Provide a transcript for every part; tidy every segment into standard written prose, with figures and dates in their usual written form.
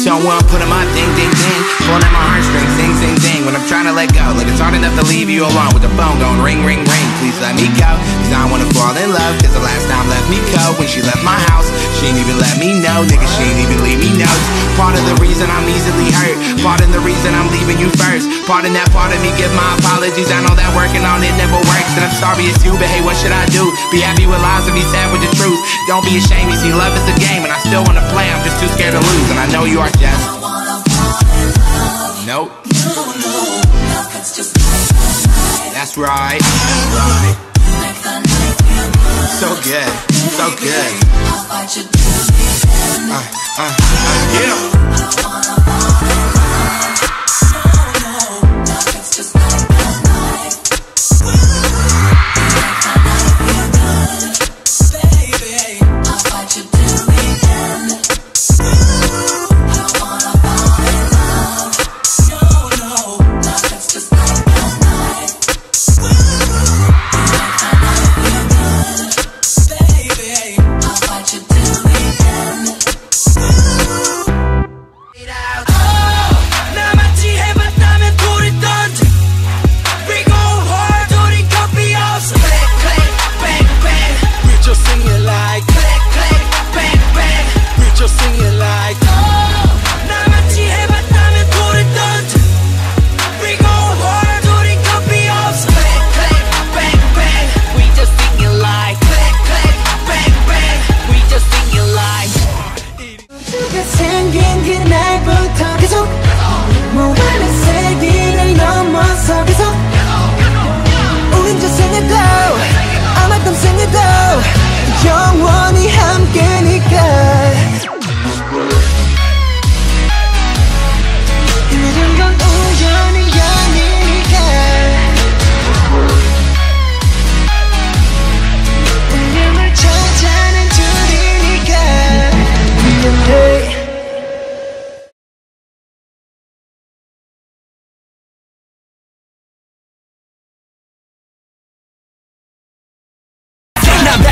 Someone put on my ding-ding-ding, pulling at my heartstrings, zing-zing-zing. When I'm trying to let go, like it's hard enough to leave you alone. With the phone going ring-ring-ring, please let me go, cause I don't wanna fall in love. Cause the last time left me cold. When she left my house, she ain't even let me know. Nigga, she ain't even leave me notes. Part of the reason I'm easily hurt, part of the reason I'm leaving you first. Part of that part of me, give my apologies. I know that working on it never works. And I'm sorry it's you, but hey, what should I do? Be happy with lies and be sad with the truth. Don't be ashamed, you see love is a game. And I still wanna play, I'm just too scared to lose. And I know you are. Yes. I don't wanna fall in love. Nope. You know, love is just night. That's right. Right. Make the night feel good. So good, so good. I'll fight you to the end. Yeah. I don't wanna fall in love. No, no, love is just night by night. Make the night feel good. Baby, I'll fight you to the end.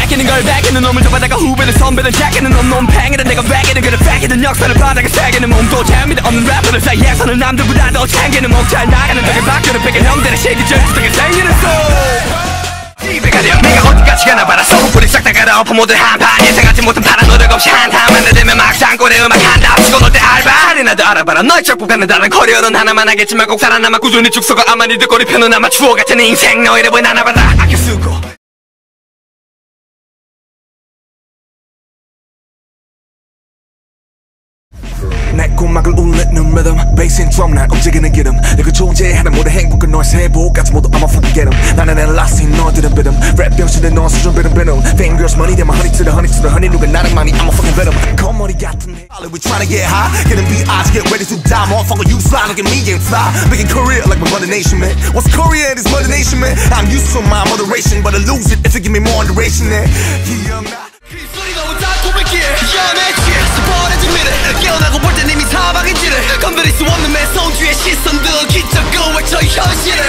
아끼는 걸 베끼는 놈을 좁아다가 후배들 선배들 작게는 놈놈 팽이든 내가 베끼는 그를 베끼는 역사를 바닥에 새기는 몸도 재미도 없는 래퍼들 사이 예선을 남들보다 더 챙기는 목잘 나가는 덕에 박수를 뺏긴 형들의 시기 질투덕에 생기는 소울 이배가 되어 내가 어디까지 가나 봐라 소금불이 싹다 갈아엎어 모두 한판 예상하지 못한 파란 노력 없이 한탐 안 되면 막상 꼴에 음악 한다 치고 놀 때 알바 할인하도 알아봐라 너의 작품과는 다른 커리어는 하나만 하겠지만 꼭 살아남아 꾸준히 축소가 아마 니들 꼬리 펴는 아마 추억같은 네 인생 너의 랩은 하나받아 아껴 쓰고 내 꿈막을 울리는 리듬 베이스 앤 드럼 날 움직이는 기름 내가 존재하는 모든 행복은 너의 세복까지 모두 I'ma fucking get 'em 나는 엘라스틴 너들은 비듬 랩 병신은 너 수준 비름 비름 Fame girls money they're my honey to the honey to the honey 누가 나랑 많이 I'ma fucking venom 겉머리 같은 All we tryna get high Get in B.I.'s get ready to die Motherfucker you fly look at me and fly Making career like my mother nation man What's Korea in this mother nation man I'm used to my moderation But I lose it if you give me more duration then Yeah I'm not 빗소리가 온 달콤했기에 Yeah I'm at you 서버려진 미래 깨어나고 볼 때 이미 사방인지를 건드릴 수 없는 내 손주의 시선들 기적을 외쳐 현실을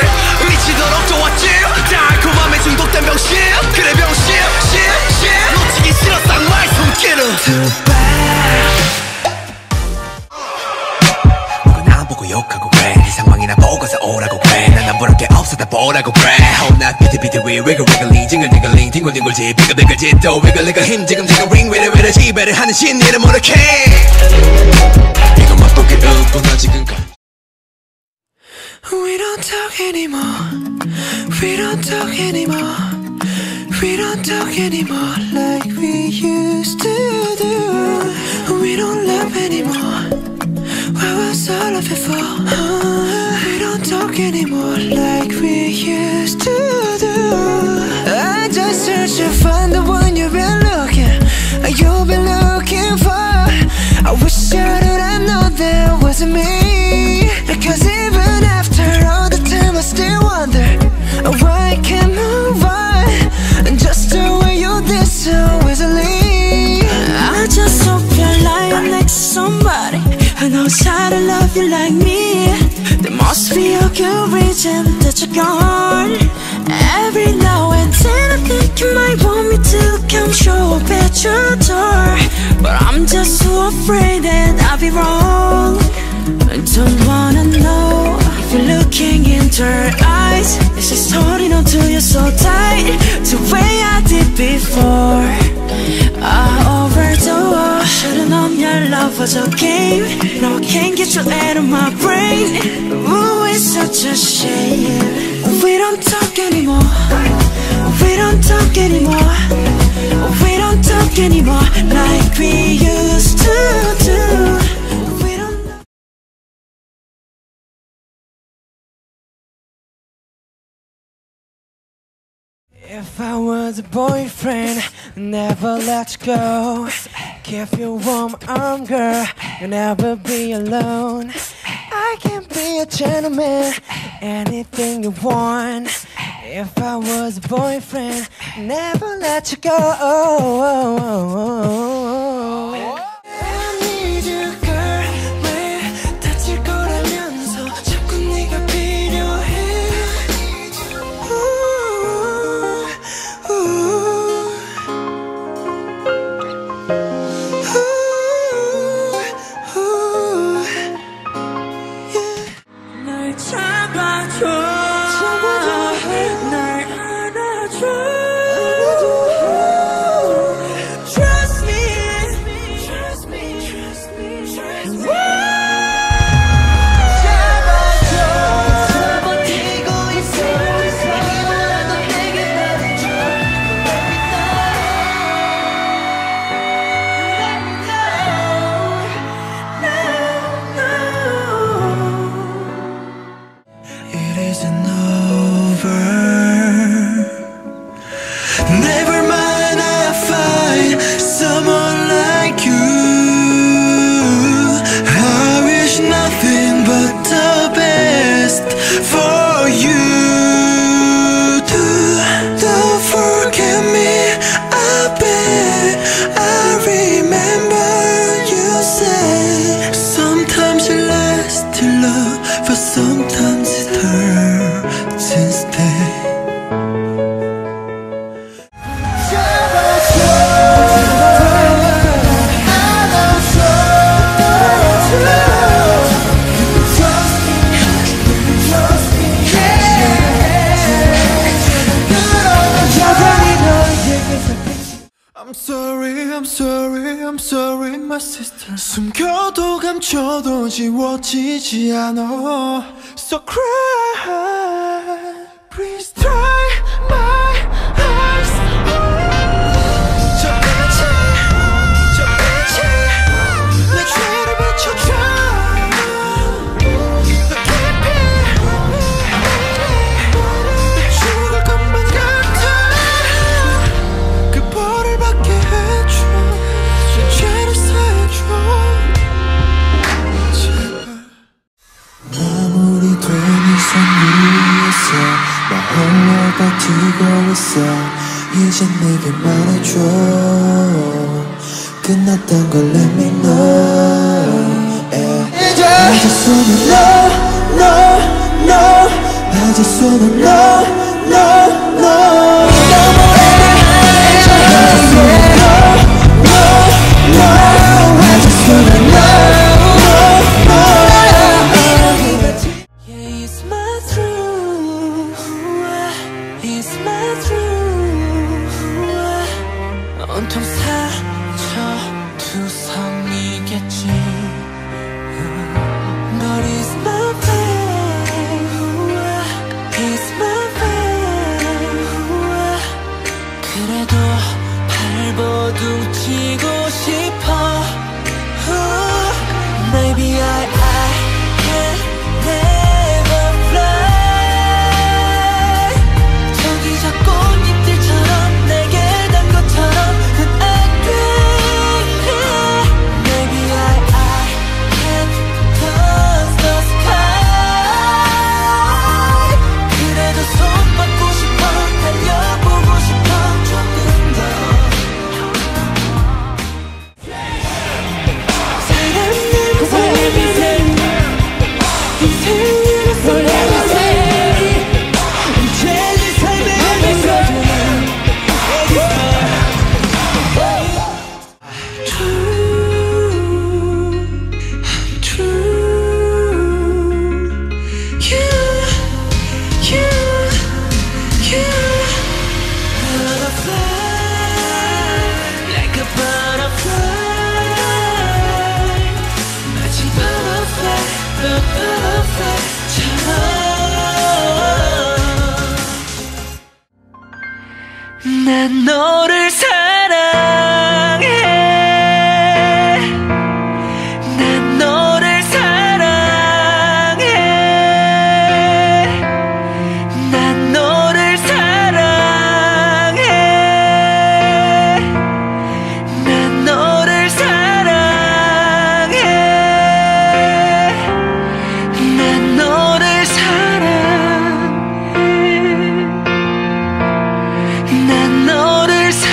미치도록 좋았지 달콤함에 중독된 병신 그래 병신 shit 놓치기 싫어 쌍마이 손길은 Too bad 누가 나보고 욕하고 그래 이 상황이나 보고서 오라고 그래 난 안 부를 게 없어 다 보라고 그래 혼나 비틀비틀 위 위글위글리 징글징글링 딩글딩글지 빙글빙글지 또 위글리글 힘 지금 링 위래위래 지배를 하는 신이를 모르게 We don't talk anymore. We don't talk anymore. We don't talk anymore like we used to do. We don't laugh anymore. Where was all of it for? We don't talk anymore like we used to do. I just search to find the one you've been looking. You've been looking for. I wish I did. I know there wasn't me. Because even after all the time, I still wonder why I can't move on. And just the way you did so easily. I just hope you're lying next to somebody who knows how to love you like me. There must be a good reason that you're gone. Every now and then, I think you might want me to come show up at your door. But I'm just so afraid that I'll be wrong. I don't wanna know if you're looking into her eyes. Is she's holding on to you so tight, the way I did before. I overdose. Should've known your love was a game. Now I can't get you out of my brain. Ooh, it's such a shame. We don't talk anymore. We don't talk anymore. We don't talk anymore like we used to do. We don't know. If I was a boyfriend, never let you go. Give you warm arm, girl, you'll never be alone. I can be a gentleman, anything you want. If I was a boyfriend, never let you go. I need you, girl. 왜 다칠 거라면서 자꾸 네가 필요해. Yeah. 날 잡아줘. Sometimes it hurts instead. sorry, I'm sorry, my sister. 숨겨도 감춰도 지워지지 않아. So cry, please dry my eyes. 저 빛에, 저 빛에 내 죄를 비춰줘. Look at me, 내 죽을 것만 같아. 그 벌을 받게 해줘, 내 죄를 사해줘 제발. 마무리된 이상 위에서 나 홀로 버티고 있어. 이젠 내게 말해줘, 끝났단 걸 let me know. Yeah. I just wanna know, know, know. I just wanna know, know, know. I just wanna know, know, know. I just wanna know, know, know. Yeah, it's my truth. It's my truth. 온통 상처 투성이겠지. But it's my pain. It's my pain. 그래도 발버둥 치고 싶어. Maybe I can never fly. 저기 저 꽃잎들처럼 내게 난 것처럼 그건 안 돼. Maybe I can't touch the sky. 그래도 손 뻗고 싶어, 달려보고 싶어 조금 더. 사랑을 사랑해 인생을 사랑해 이제 내 삶에 True, true. You butterfly, like a butterfly. 마치 butterfly, the butterfly처럼. 난 너를 사랑해. 난 너를 사랑해. 난 너를 사랑해. 난 너를 사랑해. 난 너를 사랑해. 난 너를 사랑해.